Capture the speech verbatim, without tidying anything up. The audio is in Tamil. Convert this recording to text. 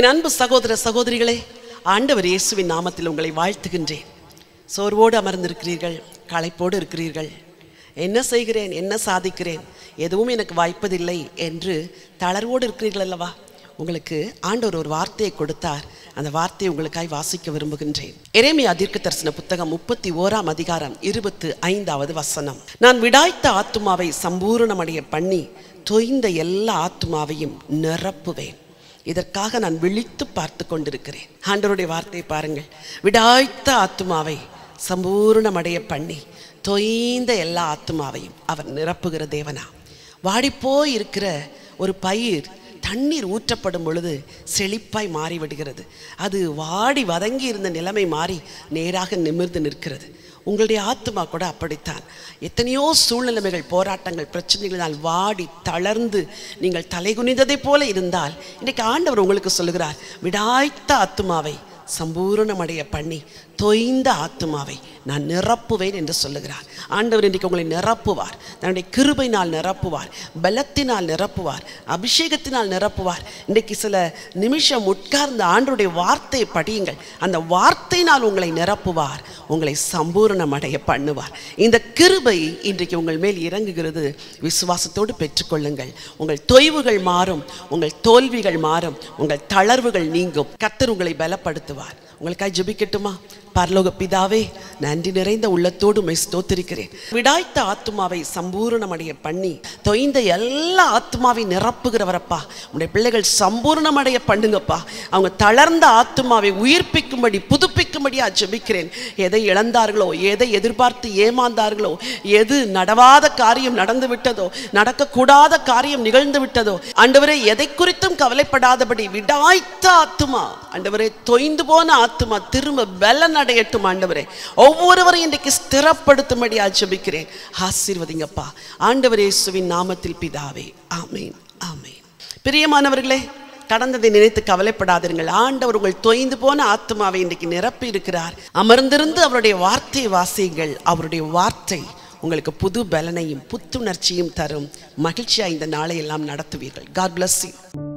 என் அன்பு சகோதர சகோதரிகளே, ஆண்டவர் இயேசுவின் நாமத்தில் உங்களை வாழ்த்துகின்றேன். சோர்வோடு அமர்ந்திருக்கிறீர்கள், களைப்போடு இருக்கிறீர்கள். என்ன செய்கிறேன், என்ன சாதிக்கிறேன், எதுவும் எனக்கு வாய்ப்பதில்லை என்று தளர்வோடு இருக்கிறீர்கள் அல்லவா? உங்களுக்கு ஆண்டவர் ஒரு வார்த்தையை கொடுத்தார். அந்த வார்த்தையை உங்களுக்காய் வாசிக்க விரும்புகின்றேன். எரேமியா தீர்க்கதரிசன புத்தகம் முப்பத்தி ஓராம் அதிகாரம் இருபத்து ஐந்தாவது வசனம். நான் விடாய்த்த ஆத்துமாவை சம்பூரணமடைய பண்ணி தொய்ந்த எல்லா ஆத்துமாவையும் நிரப்புவேன். இதற்காக நான் விழித்து பார்த்து கொண்டிருக்கிறேன். ஆண்டவருடைய வார்த்தையை பாருங்கள். விடாய்த்த ஆத்துமாவை சம்பூர்ணமடைய பண்ணி தொய்ந்த எல்லா ஆத்துமாவையும் அவர் நிரப்புகிற தேவனா. வாடிப்போய் இருக்கிற ஒரு பயிர் தண்ணீர் ஊற்றப்படும் பொழுது செழிப்பாய் மாறிவிடுகிறது. அது வாடி வதங்கி இருந்த நிலைமை மாறி நேராக நிமிர்ந்து நிற்கிறது. உங்களுடைய ஆத்மா கூட அப்படித்தான். எத்தனையோ சூழ்நிலைமைகள், போராட்டங்கள், பிரச்சனைகளினால் வாடி தளர்ந்து நீங்கள் தலைகுனிந்ததை போல இருந்தால், இன்றைக்கு ஆண்டவர் உங்களுக்கு சொல்லுகிறார், விடாய்த்த ஆத்மாவை சம்பூரணமடைய பண்ணி தொய்ந்த ஆத்மாவை நான் நிரப்புவேன் என்று சொல்லுகிறார். ஆண்டவர் இன்றைக்கு உங்களை நிரப்புவார். தன்னுடைய கிருபையினால் நிரப்புவார், பலத்தினால் நிரப்புவார், அபிஷேகத்தினால் நிரப்புவார். இன்றைக்கு சில நிமிஷம் உட்கார்ந்த ஆண்டவருடைய வார்த்தையை படியுங்கள். அந்த வார்த்தையினால் உங்களை நிரப்புவார், உங்களை சம்பூரணமடைய பண்ணுவார். இந்த கிருபை இன்றைக்கு உங்கள் மேல் இறங்குகிறது. விசுவாசத்தோடு பெற்றுக்கொள்ளுங்கள். உங்கள் தொய்வுகள் மாறும், உங்கள் தோல்விகள் மாறும், உங்கள் தளர்வுகள் நீங்கும். கர்த்தர் உங்களை பலப்படுத்துவார். உங்களுக்காய் ஜெபிக்கட்டுமா? பரலோக பிதாவே, நன்றி நிறைந்த உள்ளத்தோடு உம்மை ஸ்தோத்திரிக்கிறேன். விடாய்த்த ஆத்மாவை சம்பூர்ணமடைய பண்ணி தொய்ந்த எல்லா ஆத்மாவையும் நிரப்புகிறவரப்பா, உடைய பிள்ளைகள் சம்பூர்ணமடைய பண்ணுங்கப்பா. அவங்க தளர்ந்த ஆத்மாவை உயிர்ப்பிக்கும்படி புதுப்பிக்கும்படியா ஜெபிக்கிறேன். எதை இழந்தார்களோ, எதை எதிர்பார்த்து ஏமாந்தார்களோ, எது நடவாத காரியம் நடந்து விட்டதோ, நடக்கக்கூடாத காரியம் நிகழ்ந்து விட்டதோ, ஆண்டவரே எதை குறித்தும் கவலைப்படாதபடி விடாய்த்த ஆத்மா, ஆண்டவரே தொய்ந்து போன ஆத்மா திரும்ப பலன் அடையட்டும். ஆண்டவரே ஒவ்வொருவரையும் இன்றைக்கு ஸ்திரப்படுத்தும்படி ஆசீர்வதிக்கிறேன். ஆசீர்வதிங்கப்பா ஆண்டவர் இயேசுவின் நாமத்தில் பிதாவே, ஆமென், ஆமென். பிரியமானவர்களே, கடந்ததை நினைத்து கவலைப்படாதீர்கள். ஆண்டவர் உங்கள் தொய்ந்து போன ஆத்மாவை இன்றைக்கு நிரப்பி இருக்கிறார். அமர்ந்திருந்து அவருடைய வார்த்தை வாசியுங்கள். அவருடைய வார்த்தை உங்களுக்கு புது பலனையும் புத்துணர்ச்சியும் தரும். மகிழ்ச்சியாக இந்த நாளை எல்லாம் நடத்துவீர்கள். God bless you.